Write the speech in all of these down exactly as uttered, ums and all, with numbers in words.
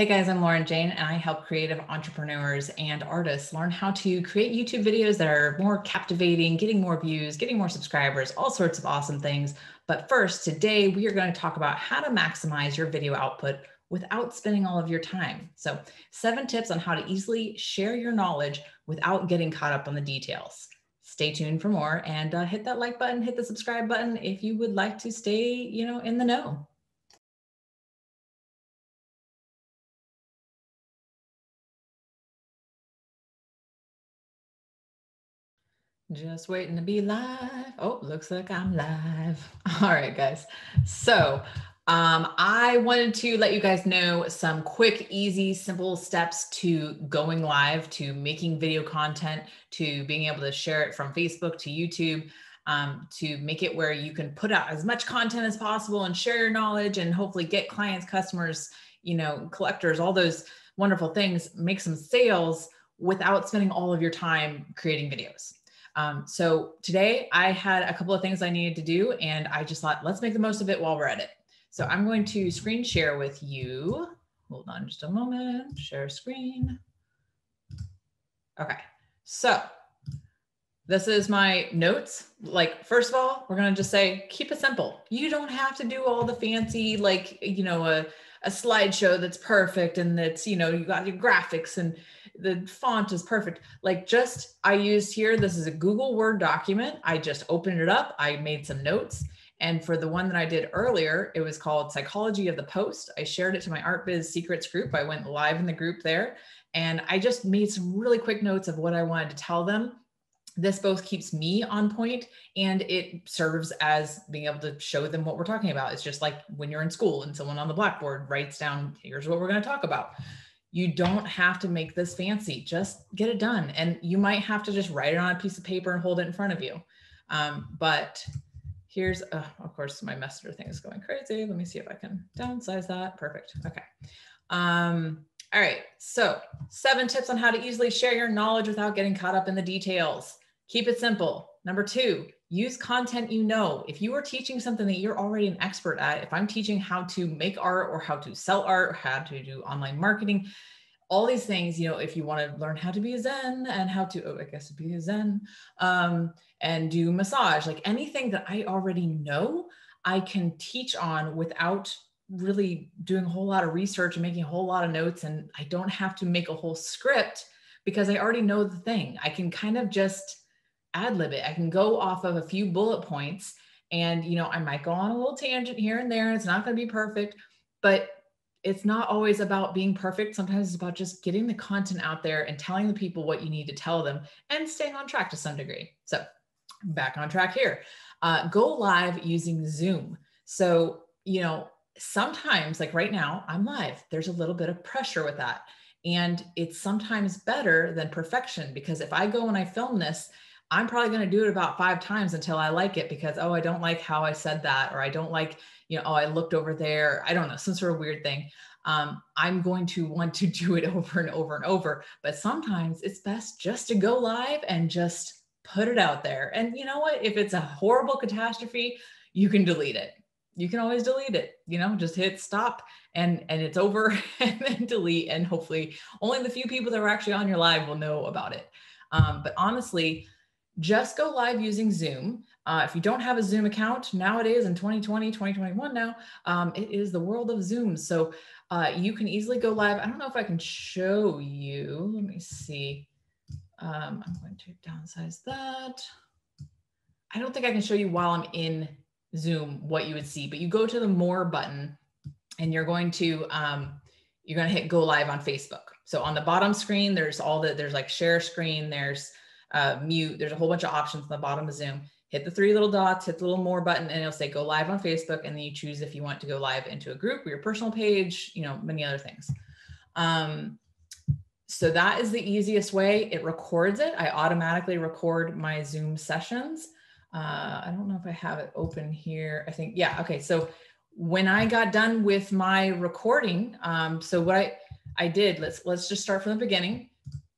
Hey guys, I'm Lauren Jane, and I help creative entrepreneurs and artists learn how to create YouTube videos that are more captivating, getting more views, getting more subscribers, all sorts of awesome things. But first, today we are going to talk about how to maximize your video output without spending all of your time. So, seven tips on how to easily share your knowledge without getting caught up on the details. Stay tuned for more, and uh, hit that like button, hit the subscribe button if you would like to stay, you know, in the know. Just waiting to be live. Oh, looks like I'm live. All right, guys. So um, I wanted to let you guys know some quick, easy, simple steps to going live, to making video content, to being able to share it from Facebook to YouTube, um, to make it where you can put out as much content as possible and share your knowledge and hopefully get clients, customers, you know, collectors, all those wonderful things, make some sales without spending all of your time creating videos. Um, so today I had a couple of things I needed to do, and I just thought, let's make the most of it while we're at it. So I'm going to screen share with you. Hold on just a moment, share screen. Okay. So this is my notes. Like, first of all, we're going to just say, keep it simple. You don't have to do all the fancy, like, you know, a, a slideshow that's perfect. And that's, you know, you got your graphics and the font is perfect. Like, just, I used here, this is a Google Word document. I just opened it up. I made some notes. And for the one that I did earlier, it was called Psychology of the Post. I shared it to my Art Biz Secrets group. I went live in the group there, and I just made some really quick notes of what I wanted to tell them. This both keeps me on point, and it serves as being able to show them what we're talking about. It's just like when you're in school and someone on the blackboard writes down, here's what we're going to talk about. You don't have to make this fancy, just get it done. And you might have to just write it on a piece of paper and hold it in front of you. Um, but here's, uh, of course, my messenger thing is going crazy. Let me see if I can downsize that. Perfect. Okay. Um, all right. So seven tips on how to easily share your knowledge without getting caught up in the details. Keep it simple. Number two, use content you know. If you are teaching something that you're already an expert at, if I'm teaching how to make art or how to sell art or how to do online marketing, all these things, you know, if you want to learn how to be a Zen and how to, oh, I guess be a Zen um, and do massage, like anything that I already know, I can teach on without really doing a whole lot of research and making a whole lot of notes. And I don't have to make a whole script because I already know the thing. I can kind of just ad lib it. I can go off of a few bullet points, and, you know, I might go on a little tangent here and there. It's not going to be perfect, but it's not always about being perfect. Sometimes it's about just getting the content out there and telling the people what you need to tell them and staying on track to some degree. So back on track here, uh, go live using Zoom. So, you know, sometimes, like right now I'm live, there's a little bit of pressure with that. And it's sometimes better than perfection, because if I go and I film this, I'm probably going to do it about five times until I like it, because, oh, I don't like how I said that, or I don't like, you know, oh, I looked over there. I don't know, some sort of weird thing. Um, I'm going to want to do it over and over and over, but sometimes it's best just to go live and just put it out there. And you know what, if it's a horrible catastrophe, you can delete it. You can always delete it, you know, just hit stop and, and it's over and then delete. And hopefully only the few people that were actually on your live will know about it. Um, but honestly, just go live using Zoom. Uh, if you don't have a Zoom account nowadays in twenty twenty, twenty twenty-one now, um, it is the world of Zoom. So uh, you can easily go live. I don't know if I can show you. Let me see. Um, I'm going to downsize that. I don't think I can show you while I'm in Zoom what you would see, but you go to the more button and you're going to, um, you're going to hit go live on Facebook. So on the bottom screen, there's all the, there's like share screen, there's Uh, mute. There's a whole bunch of options on the bottom of Zoom. Hit the three little dots, hit the little more button, and it'll say go live on Facebook. And then you choose if you want to go live into a group or your personal page, you know, many other things. Um, so that is the easiest way. It records it. I automatically record my Zoom sessions. Uh, I don't know if I have it open here. I think, yeah. Okay. So when I got done with my recording, um, so what I, I did, let's, let's just start from the beginning.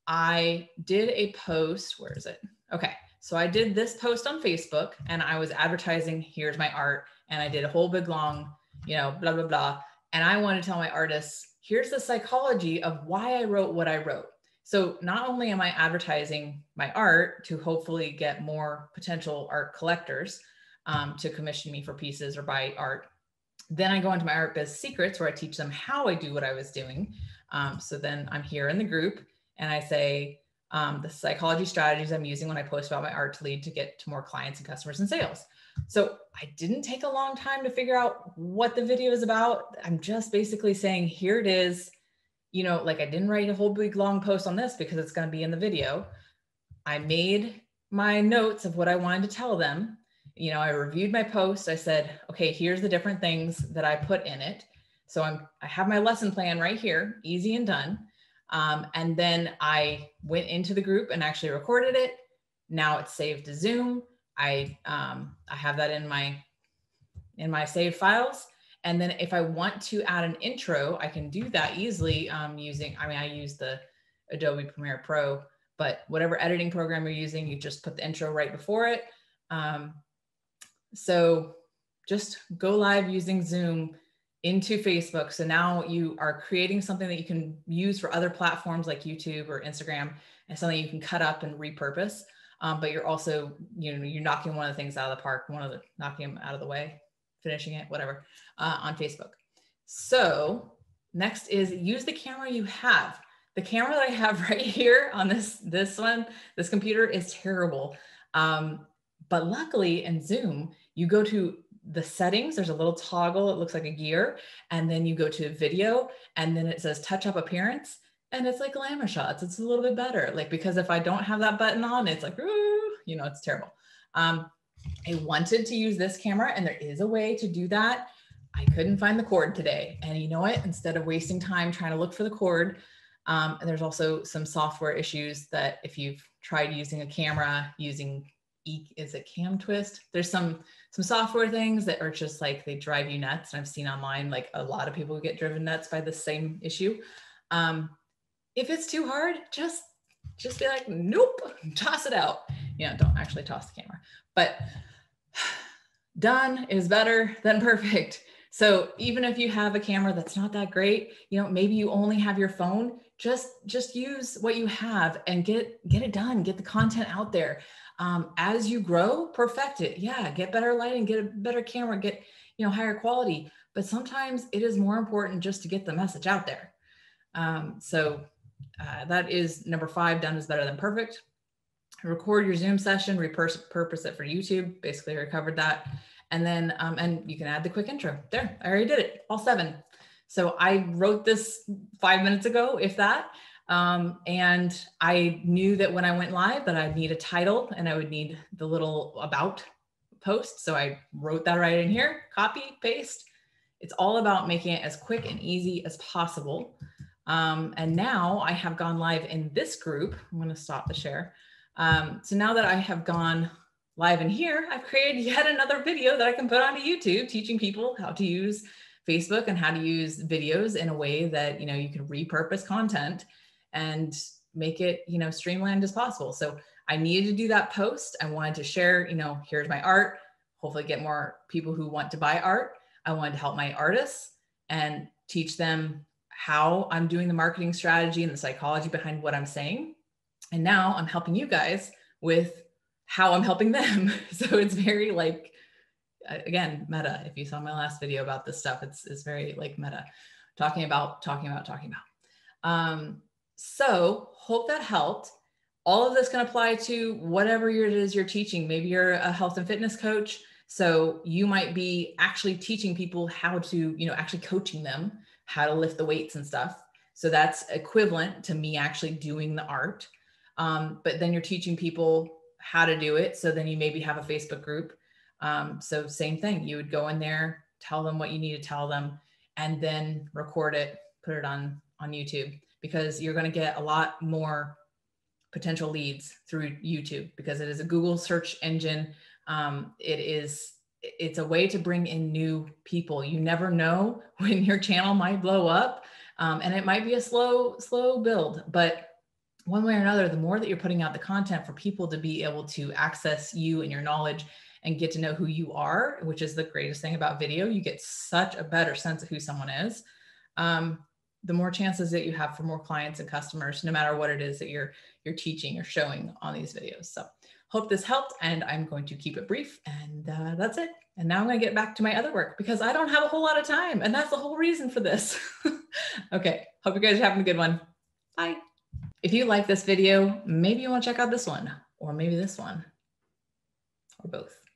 I did a post, where is it? Okay, so I did this post on Facebook and I was advertising, here's my art. And I did a whole big long, you know, blah, blah, blah. And I want to tell my artists, here's the psychology of why I wrote what I wrote. So not only am I advertising my art to hopefully get more potential art collectors um, to commission me for pieces or buy art, then I go into my Art Biz Secrets where I teach them how I do what I was doing. Um, so then I'm here in the group and I say um, the psychology strategies I'm using when I post about my art to lead to get to more clients and customers and sales. So I didn't take a long time to figure out what the video is about. I'm just basically saying, here it is. You know, like I didn't write a whole big long post on this because it's going to be in the video. I made my notes of what I wanted to tell them. You know, I reviewed my post. I said, okay, here's the different things that I put in it. So I'm, I have my lesson plan right here, easy and done. Um, and then I went into the group and actually recorded it. Now it's saved to Zoom. I, um, I have that in my, in my saved files. And then if I want to add an intro, I can do that easily um, using, I mean, I use the Adobe Premiere Pro, but whatever editing program you're using, you just put the intro right before it. Um, so just go live using Zoom into Facebook. So now you are creating something that you can use for other platforms like YouTube or Instagram, and something you can cut up and repurpose. Um, but you're also, you know, you're knocking one of the things out of the park, one of the, knocking them out of the way, finishing it, whatever, uh, on Facebook. So next is use the camera you have. The camera that I have right here on this, this one, this computer is terrible. Um, but luckily in Zoom, you go to the settings, there's a little toggle, it looks like a gear, and then you go to video, and then it says touch up appearance, and it's like glamour shots. It's a little bit better. Like, because if I don't have that button on, it's like, ooh, you know, it's terrible. Um, I wanted to use this camera, and there is a way to do that. I couldn't find the cord today. And you know what? Instead of wasting time trying to look for the cord, um, and there's also some software issues that if you've tried using a camera, using, e is it Camtwist? There's some, some software things that are just like, they drive you nuts. And I've seen online, like a lot of people get driven nuts by the same issue. Um, if it's too hard, just, just be like, nope, toss it out. You know, don't actually toss the camera, but done is better than perfect. So even if you have a camera that's not that great, you know, maybe you only have your phone, just, just use what you have and get, get it done, get the content out there. Um, as you grow, perfect it. Yeah. Get better lighting, get a better camera, get, you know, higher quality, but sometimes it is more important just to get the message out there. Um, so uh, that is number five, done is better than perfect. Record your Zoom session, repurpose it for YouTube. Basically, I recovered that. And then, um, and you can add the quick intro. There, I already did it, all seven. So I wrote this five minutes ago, if that. Um, and I knew that when I went live that I'd need a title and I would need the little about post. So I wrote that right in here, copy, paste. It's all about making it as quick and easy as possible. Um, and now I have gone live in this group. I'm gonna stop the share. Um, so now that I have gone live in here, I've created yet another video that I can put onto YouTube, teaching people how to use Facebook and how to use videos in a way that, you know, you can repurpose content and make it, you know, streamlined as possible. So I needed to do that post. I wanted to share, you know, here's my art, hopefully get more people who want to buy art. I wanted to help my artists and teach them how I'm doing the marketing strategy and the psychology behind what I'm saying. And now I'm helping you guys with how I'm helping them. So it's very like, again, meta. If you saw my last video about this stuff, it's, it's very like meta, talking about, talking about, talking about. Um, so hope that helped. All of this can apply to whatever it is you're teaching. Maybe you're a health and fitness coach. So you might be actually teaching people how to, you know, actually coaching them how to lift the weights and stuff. So that's equivalent to me actually doing the art. Um, but then you're teaching people how to do it. So then you maybe have a Facebook group. Um, so same thing, you would go in there, tell them what you need to tell them, and then record it, put it on, on YouTube, because you're going to get a lot more potential leads through YouTube because it is a Google search engine. Um, it is, it's a way to bring in new people. You never know when your channel might blow up. Um, and it might be a slow, slow build, but one way or another, the more that you're putting out the content for people to be able to access you and your knowledge and get to know who you are, which is the greatest thing about video, you get such a better sense of who someone is. Um, the more chances that you have for more clients and customers, no matter what it is that you're you're teaching or showing on these videos. So hope this helped, and I'm going to keep it brief, and uh, that's it. And now I'm going to get back to my other work because I don't have a whole lot of time, and that's the whole reason for this. Okay, hope you guys are having a good one. Bye. If you like this video, maybe you want to check out this one, or maybe this one, or both.